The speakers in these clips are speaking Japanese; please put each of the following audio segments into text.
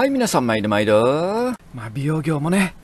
はい、皆さん毎度毎度。まあ、美容業もね、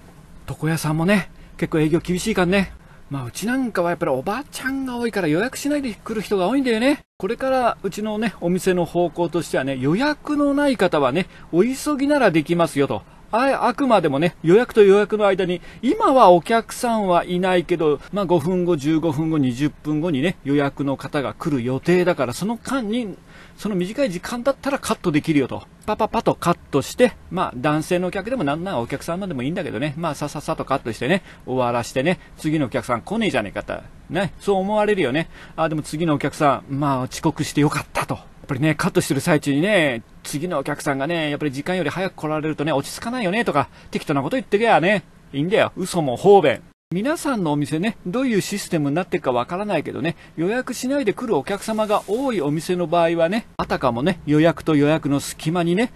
床屋さんもね、結構営業厳しいからね。まあ、うちなんかはやっぱりおばちゃんが多いから予約しないで来る人が多いんだよね。これからうちのね、お店の方向としてはね、予約のない方はね、お急ぎならできますよと。あくまでもね、予約と予約の間に、今はお客さんはいないけど、まあ5分後、15分後、20分後にね、予約の方が来る予定だから、その間に、その短い時間だったらカットできるよと。パパパとカットして、まあ男性のお客でもなんならお客さんまでもいいんだけどね、まあさささとカットしてね、終わらしてね、次のお客さん来ねえじゃねえかと。ね、そう思われるよね。あ、でも次のお客さん、まあ遅刻してよかったと。やっぱりね、カットしてる最中にね、次のお客さんがね、やっぱり時間より早く来られるとね、落ち着かないよねとか、適当なこと言ってりゃね、いいんだよ。嘘も方便。皆さんのお店ね、どういうシステムになってるかわからないけどね、予約しないで来るお客様が多いお店の場合はね、あたかもね、予約と予約の隙間にね、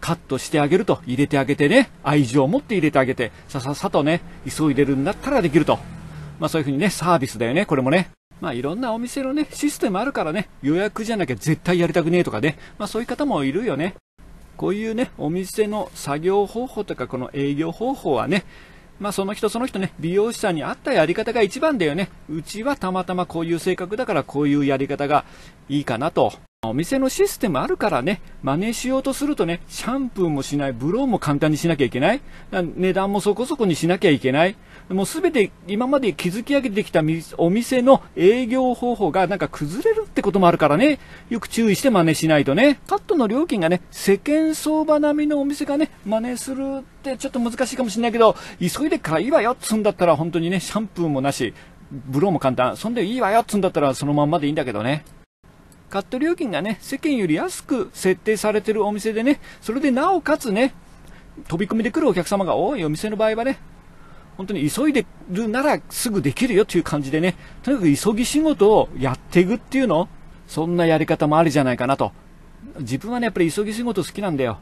カットしてあげると、入れてあげてね、愛情を持って入れてあげて、さささとね、急いでるんだったらできると。まあそういう風にね、サービスだよね、これもね。まあいろんなお店のね、システムあるからね、予約じゃなきゃ絶対やりたくねえとかね、まあそういう方もいるよね。こういうね、お店の作業方法とかこの営業方法はね、まあその人その人ね、美容師さんに合ったやり方が一番だよね。うちはたまたまこういう性格だからこういうやり方がいいかなと。お店のシステムあるからね、真似しようとするとね、シャンプーもしない、ブローも簡単にしなきゃいけない、値段もそこそこにしなきゃいけない、もうすべて今まで築き上げてきたお店の営業方法がなんか崩れるってこともあるからね、よく注意して真似しないとね、カットの料金がね、世間相場並みのお店がね、真似するってちょっと難しいかもしれないけど、急いでからいいわよっつんだったら本当にね、シャンプーもなし、ブローも簡単、そんでいいわよっつんだったらそのまんまでいいんだけどね。カット料金がね、世間より安く設定されてるお店でね、それでなおかつね、飛び込みで来るお客様が多いお店の場合はね、本当に急いでるならすぐできるよっていう感じでね、とにかく急ぎ仕事をやっていくっていうの、そんなやり方もありじゃないかなと。自分はね、やっぱり急ぎ仕事好きなんだよ。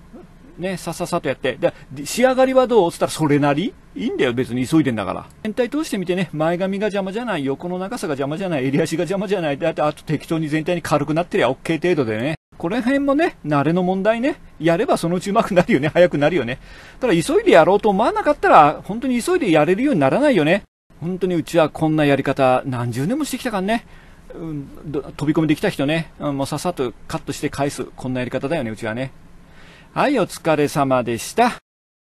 ね、さっさっさとやって。で、仕上がりはどうっつったらそれなりいいんだよ、別に急いでんだから。全体通してみてね、前髪が邪魔じゃない、横の長さが邪魔じゃない、襟足が邪魔じゃない、で、あと適当に全体に軽くなってりゃ OK 程度でね。この辺もね、慣れの問題ね。やればそのうち上手くなるよね、早くなるよね。ただ急いでやろうと思わなかったら、本当に急いでやれるようにならないよね。本当にうちはこんなやり方、何十年もしてきたからね。飛び込みできた人ね、もうさっさとカットして返す、こんなやり方だよね、うちはね。はい、お疲れ様でした。